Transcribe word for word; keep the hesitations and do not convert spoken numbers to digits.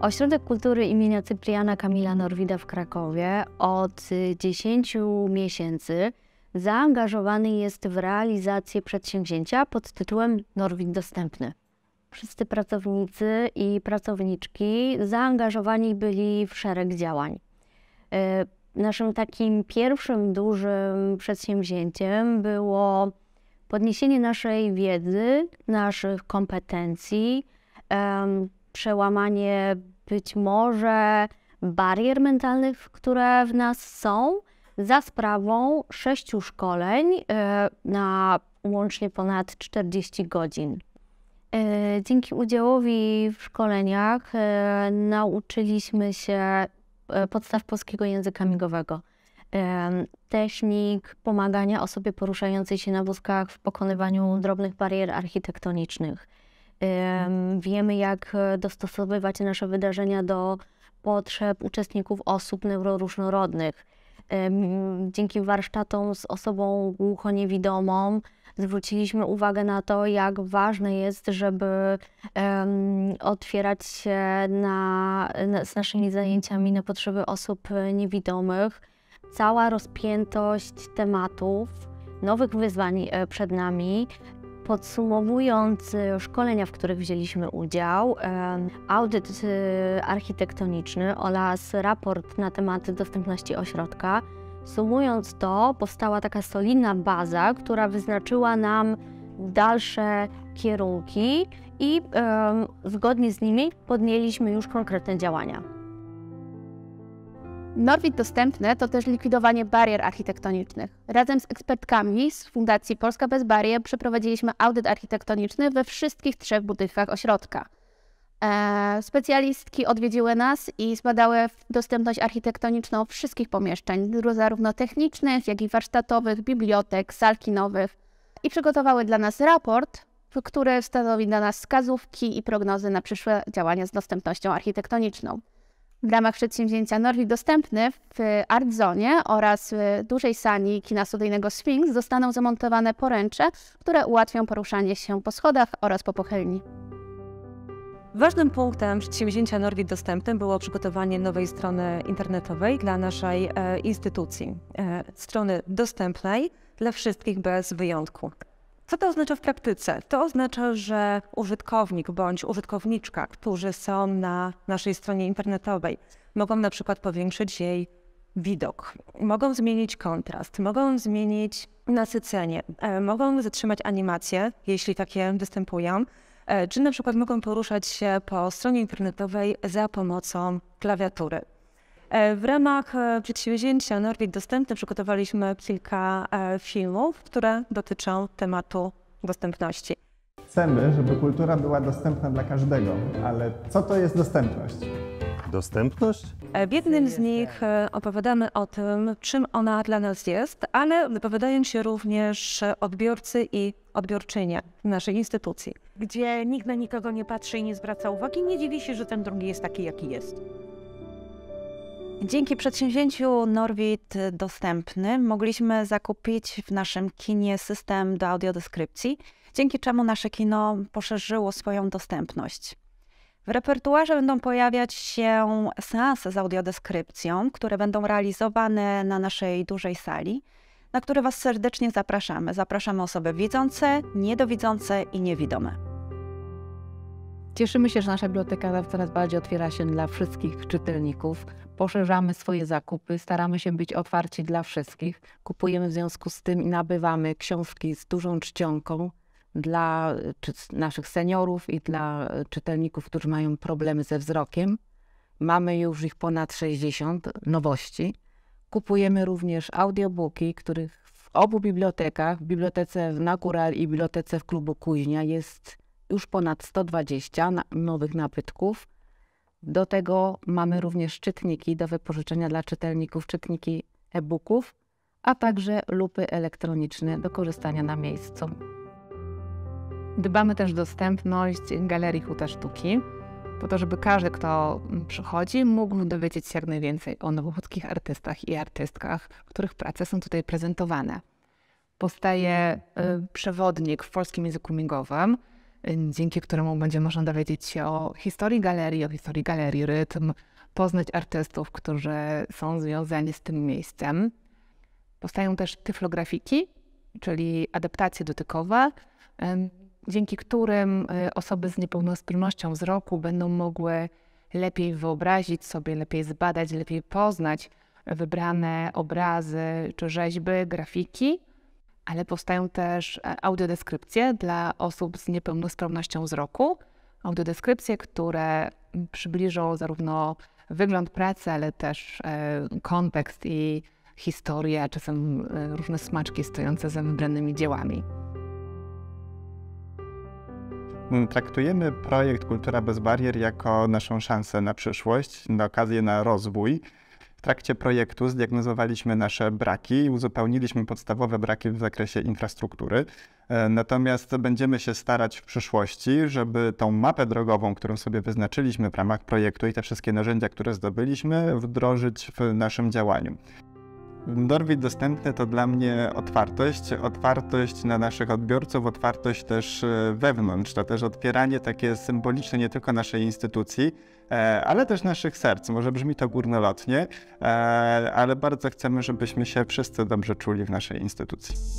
Ośrodek Kultury imienia Cypriana Kamila Norwida w Krakowie od dziesięciu miesięcy zaangażowany jest w realizację przedsięwzięcia pod tytułem Norwid Dostępny. Wszyscy pracownicy i pracowniczki zaangażowani byli w szereg działań. Naszym takim pierwszym dużym przedsięwzięciem było podniesienie naszej wiedzy, naszych kompetencji, przełamanie być może barier mentalnych, które w nas są, za sprawą sześciu szkoleń na łącznie ponad czterdzieści godzin. Dzięki udziałowi w szkoleniach nauczyliśmy się podstaw polskiego języka migowego, technik pomagania osobie poruszającej się na wózkach w pokonywaniu drobnych barier architektonicznych. Wiemy, jak dostosowywać nasze wydarzenia do potrzeb uczestników osób neuroróżnorodnych. Dzięki warsztatom z osobą głuchoniewidomą zwróciliśmy uwagę na to, jak ważne jest, żeby um, otwierać się na, na, z naszymi zajęciami na potrzeby osób niewidomych. Cała rozpiętość tematów, nowych wyzwań przed nami. Podsumowując szkolenia, w których wzięliśmy udział, audyt architektoniczny oraz raport na temat dostępności ośrodka, sumując to, powstała taka solidna baza, która wyznaczyła nam dalsze kierunki i zgodnie z nimi podjęliśmy już konkretne działania. Norwid Dostępny to też likwidowanie barier architektonicznych. Razem z ekspertkami z Fundacji Polska Bez Barier przeprowadziliśmy audyt architektoniczny we wszystkich trzech budynkach ośrodka. Eee, specjalistki odwiedziły nas i zbadały dostępność architektoniczną wszystkich pomieszczeń, zarówno technicznych, jak i warsztatowych, bibliotek, sal kinowych, i przygotowały dla nas raport, który stanowi dla nas wskazówki i prognozy na przyszłe działania z dostępnością architektoniczną. W ramach przedsięwzięcia Norwid Dostępny w Art Zonie oraz w dużej sali kina studyjnego Sphinx zostaną zamontowane poręcze, które ułatwią poruszanie się po schodach oraz po pochylni. Ważnym punktem przedsięwzięcia Norwid Dostępny było przygotowanie nowej strony internetowej dla naszej e, instytucji. E, strony dostępnej dla wszystkich bez wyjątku. Co to oznacza w praktyce? To oznacza, że użytkownik bądź użytkowniczka, którzy są na naszej stronie internetowej, mogą na przykład powiększyć jej widok, mogą zmienić kontrast, mogą zmienić nasycenie, mogą zatrzymać animacje, jeśli takie występują, czy na przykład mogą poruszać się po stronie internetowej za pomocą klawiatury. W ramach przedsięwzięcia Norwid Dostępny przygotowaliśmy kilka filmów, które dotyczą tematu dostępności. Chcemy, żeby kultura była dostępna dla każdego, ale co to jest dostępność? Dostępność? W jednym z nich opowiadamy o tym, czym ona dla nas jest, ale wypowiadają się również odbiorcy i odbiorczynie naszej instytucji. Gdzie nikt na nikogo nie patrzy i nie zwraca uwagi, nie dziwi się, że ten drugi jest taki, jaki jest. Dzięki przedsięwzięciu Norwid Dostępny mogliśmy zakupić w naszym kinie system do audiodeskrypcji, dzięki czemu nasze kino poszerzyło swoją dostępność. W repertuarze będą pojawiać się seanse z audiodeskrypcją, które będą realizowane na naszej dużej sali, na które Was serdecznie zapraszamy. Zapraszamy osoby widzące, niedowidzące i niewidome. Cieszymy się, że nasza biblioteka coraz bardziej otwiera się dla wszystkich czytelników. Poszerzamy swoje zakupy, staramy się być otwarci dla wszystkich. Kupujemy w związku z tym i nabywamy książki z dużą czcionką dla naszych seniorów i dla czytelników, którzy mają problemy ze wzrokiem. Mamy już ich ponad sześćdziesiąt nowości. Kupujemy również audiobooki, których w obu bibliotekach, w bibliotece naNagural i bibliotece w Klubu Kuźnia jest już ponad sto dwadzieścia nowych nabytków. Do tego mamy również czytniki do wypożyczenia dla czytelników, czytniki e-booków, a także lupy elektroniczne do korzystania na miejscu. Dbamy też o dostępność galerii Huta Sztuki, po to, żeby każdy, kto przychodzi, mógł dowiedzieć się jak najwięcej o nowochódzkich artystach i artystkach, których prace są tutaj prezentowane. Powstaje przewodnik w polskim języku migowym, dzięki któremu będzie można dowiedzieć się o historii galerii, o historii galerii rytm, poznać artystów, którzy są związani z tym miejscem. Powstają też tyflografiki, czyli adaptacje dotykowe, dzięki którym osoby z niepełnosprawnością wzroku będą mogły lepiej wyobrazić sobie, lepiej zbadać, lepiej poznać wybrane obrazy czy rzeźby, grafiki, ale powstają też audiodeskrypcje dla osób z niepełnosprawnością wzroku. Audiodeskrypcje, które przybliżą zarówno wygląd pracy, ale też kontekst i historię, a czasem różne smaczki stojące za wybranymi dziełami. Traktujemy projekt Kultura bez Barier jako naszą szansę na przyszłość, na okazję na rozwój. W trakcie projektu zdiagnozowaliśmy nasze braki i uzupełniliśmy podstawowe braki w zakresie infrastruktury. Natomiast będziemy się starać w przyszłości, żeby tą mapę drogową, którą sobie wyznaczyliśmy w ramach projektu i te wszystkie narzędzia, które zdobyliśmy, wdrożyć w naszym działaniu. Norwid Dostępny to dla mnie otwartość, otwartość na naszych odbiorców, otwartość też wewnątrz, to też otwieranie takie symboliczne nie tylko naszej instytucji, ale też naszych serc. Może brzmi to górnolotnie, ale bardzo chcemy, żebyśmy się wszyscy dobrze czuli w naszej instytucji.